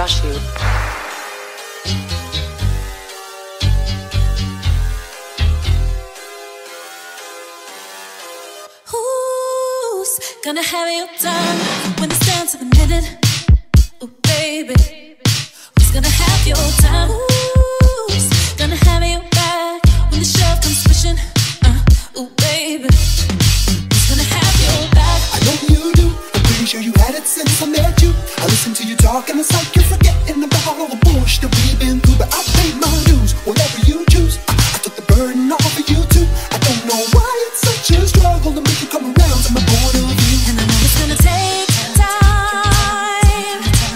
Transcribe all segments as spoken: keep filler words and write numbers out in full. Shash'u. Who's gonna have you down when it's down to the minute? Ooh, baby, who's gonna have your time? Who's gonna have you back when the shove comes pushing? Uh, ooh, baby, who's gonna have your back? I know you do. I'm pretty sure you had it since I met you. I listen to you talk and it's like you're forgetting about all the bullshit that we've been through. But I pay my dues, whatever you choose. I, I took the burden off of you too. I don't know why it's such a struggle to make you come around to my point of view. And I know it's gonna take time,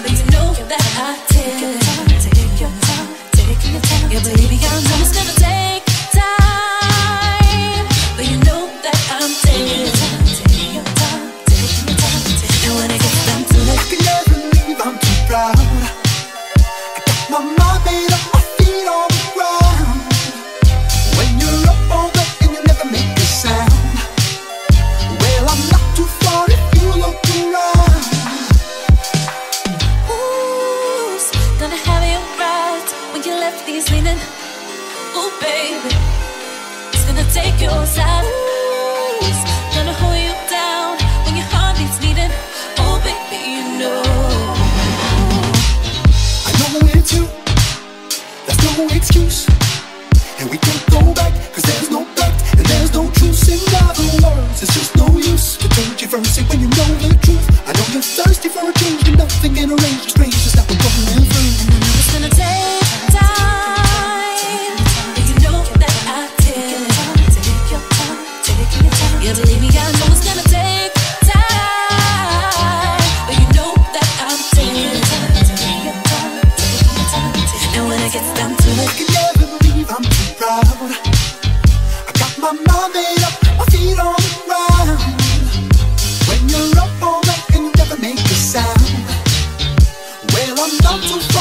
but you know that I take your time, take your time, take your time. Yeah, baby, I know it's gonna take time, but you know that I'm taking your time, taking your time, taking your time. And when I get down to it, I can never leave. I'm too proud. I got my mind made up, my feet on the ground. When you're up all day and you never make a sound, well, I'm not too far if you look around. Who's gonna have you right when you left these leaning? Oh, baby, who's gonna take your side? Who's gonna hold you down when your heart needs needed? Oh, baby, you know. I know it's you, there's no excuse. And we can't go back, cause there's no pact, and there's no truce. In other words, it's just no use to change your verse when you know the truth. I know you're thirsty for a change, but nothing can arrange the strangers that we're going through. And I know it's gonna take time, but you know that I take your time, take your time, take your time. Yeah, believe me, I know it's gonna take time, but you know that I'm taking your time, taking your time, taking your time, taking your time. And when it gets down to it, I can never leave. I'm too proud. I got my mind made up, my feet on the ground. When you're up all night and you never make a sound, well, I'm not too proud.